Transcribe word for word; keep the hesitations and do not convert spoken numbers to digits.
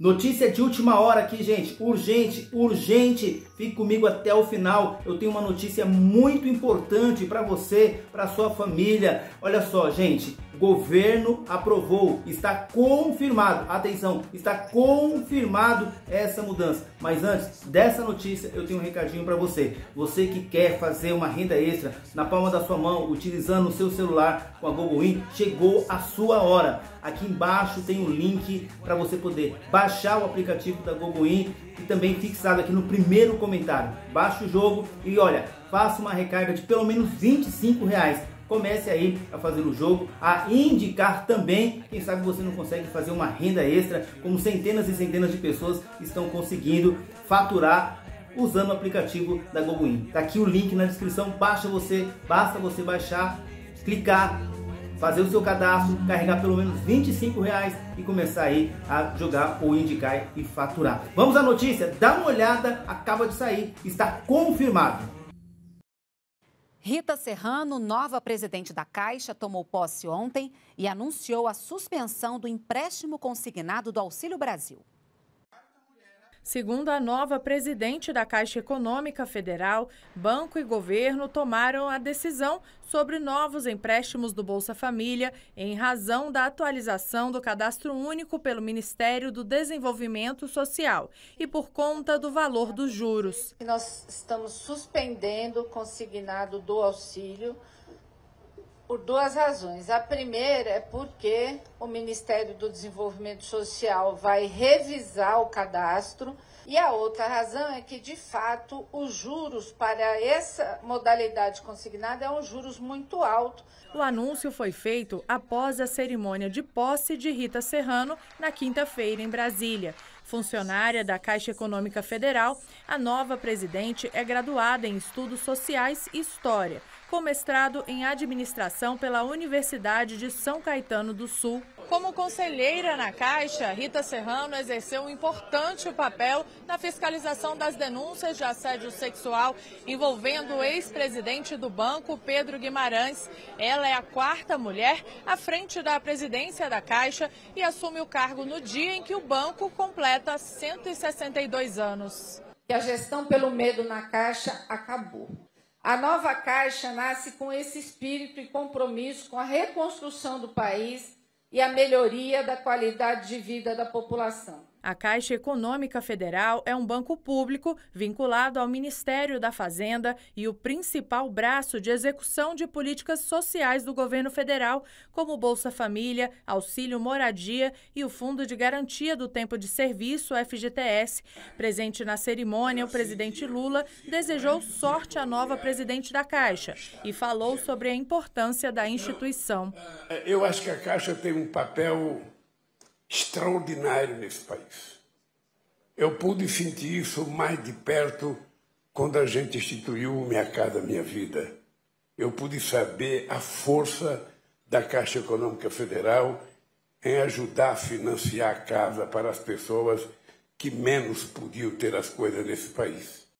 Notícia de última hora aqui, gente, urgente, urgente, fique comigo até o final, eu tenho uma notícia muito importante para você, para sua família. Olha só, gente, governo aprovou, está confirmado, atenção, está confirmado essa mudança. Mas antes dessa notícia, eu tenho um recadinho para você, você que quer fazer uma renda extra na palma da sua mão, utilizando o seu celular com a Gogowin, chegou a sua hora. Aqui embaixo tem um link para você poder baixar o aplicativo da Gogoin e também fixado aqui no primeiro comentário. Baixa o jogo e olha, faça uma recarga de pelo menos vinte e cinco reais. Comece aí a fazer o jogo, a indicar também, quem sabe você não consegue fazer uma renda extra, como centenas e centenas de pessoas estão conseguindo faturar usando o aplicativo da Gogoin. Está aqui o link na descrição, baixa você, basta você baixar, clicar, fazer o seu cadastro, carregar pelo menos vinte e cinco reais e começar aí a jogar ou indicar e faturar. Vamos à notícia, dá uma olhada, acaba de sair, está confirmado. Rita Serrano, nova presidente da Caixa, tomou posse ontem e anunciou a suspensão do empréstimo consignado do Auxílio Brasil. Segundo a nova presidente da Caixa Econômica Federal, banco e governo tomaram a decisão sobre novos empréstimos do Bolsa Família em razão da atualização do Cadastro Único pelo Ministério do Desenvolvimento Social e por conta do valor dos juros. Nós estamos suspendendo o consignado do auxílio por duas razões. A primeira é porque o Ministério do Desenvolvimento Social vai revisar o cadastro e a outra razão é que, de fato, os juros para essa modalidade consignada é um juros muito alto. O anúncio foi feito após a cerimônia de posse de Rita Serrano na quinta-feira em Brasília. Funcionária da Caixa Econômica Federal, a nova presidente é graduada em Estudos Sociais e História, com mestrado em Administração pela Universidade de São Caetano do Sul. Como conselheira na Caixa, Rita Serrano exerceu um importante papel na fiscalização das denúncias de assédio sexual envolvendo o ex-presidente do banco, Pedro Guimarães. Ela é a quarta mulher à frente da presidência da Caixa e assume o cargo no dia em que o banco completa cento e sessenta e dois anos. E a gestão pelo medo na Caixa acabou. A nova Caixa nasce com esse espírito e compromisso com a reconstrução do país e a melhoria da qualidade de vida da população. A Caixa Econômica Federal é um banco público vinculado ao Ministério da Fazenda e o principal braço de execução de políticas sociais do governo federal, como Bolsa Família, Auxílio Moradia e o Fundo de Garantia do Tempo de Serviço, F G T S. Presente na cerimônia, o presidente Lula desejou sorte à nova presidente da Caixa e falou sobre a importância da instituição. Eu acho que a Caixa tem um papel extraordinário nesse país. Eu pude sentir isso mais de perto quando a gente instituiu Minha Casa Minha Vida. Eu pude saber a força da Caixa Econômica Federal em ajudar a financiar a casa para as pessoas que menos podiam ter as coisas nesse país.